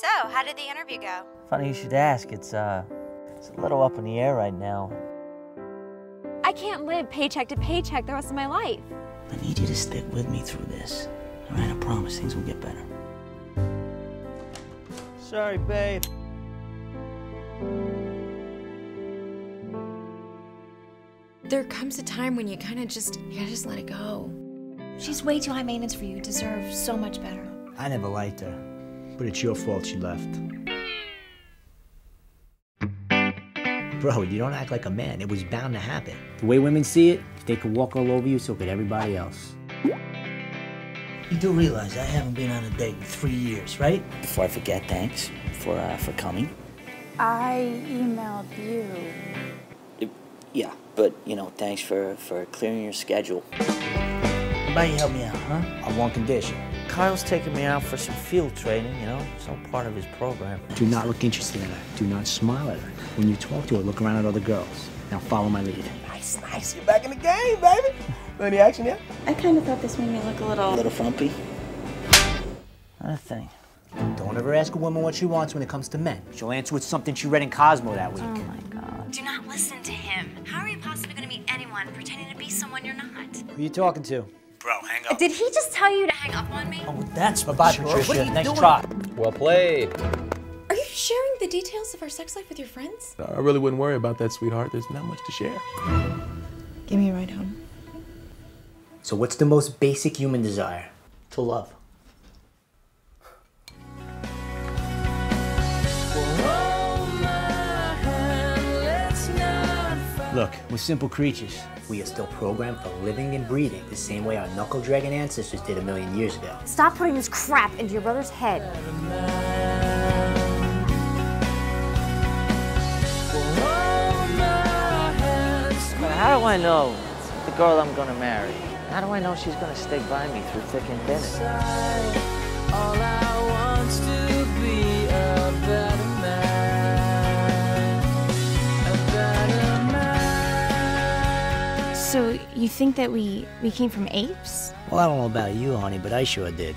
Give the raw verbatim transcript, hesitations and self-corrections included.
So, how did the interview go? Funny you should ask. It's, uh, it's a little up in the air right now. I can't live paycheck to paycheck the rest of my life. I need you to stick with me through this. All right, I promise things will get better. Sorry, babe. There comes a time when you kind of just, you gotta just let it go. She's way too high maintenance for you. You deserve so much better. I never liked her, but it's your fault she left. Bro, you don't act like a man. It was bound to happen. The way women see it, if they could walk all over you, so could everybody else. You do realize I haven't been on a date in three years, right? Before I forget, thanks for uh, for coming. I emailed you. It, yeah, but you know, thanks for for clearing your schedule. How about you help me out, huh? On one condition. Kyle's taking me out for some field training, you know? It's all part of his program. Do not look interested in her. Do not smile at her. When you talk to her, look around at other girls. Now follow my lead. Nice, nice. You're back in the game, baby. Any action yet? I kind of thought this made me look a little... A little frumpy? Not a thing. Don't ever ask a woman what she wants when it comes to men. She'll answer with something she read in Cosmo that week. Oh, my God. Do not listen to him. How are you possibly going to meet anyone pretending to be someone you're not? Who are you talking to? Bro, hang up. Did he just tell you to hang up on me? Oh, that's for bye, sure. Patricia. Next try. Well played. Are you sharing the details of our sex life with your friends? I really wouldn't worry about that, sweetheart. There's not much to share. Give me a ride home. So what's the most basic human desire? To love. Look, we're simple creatures. We are still programmed for living and breathing the same way our Knuckle Dragon ancestors did a million years ago. Stop putting this crap into your brother's head. How do I know the girl I'm gonna marry? How do I know she's gonna stay by me through thick and thin? So you think that we, we came from apes? Well, I don't know about you, honey, but I sure did.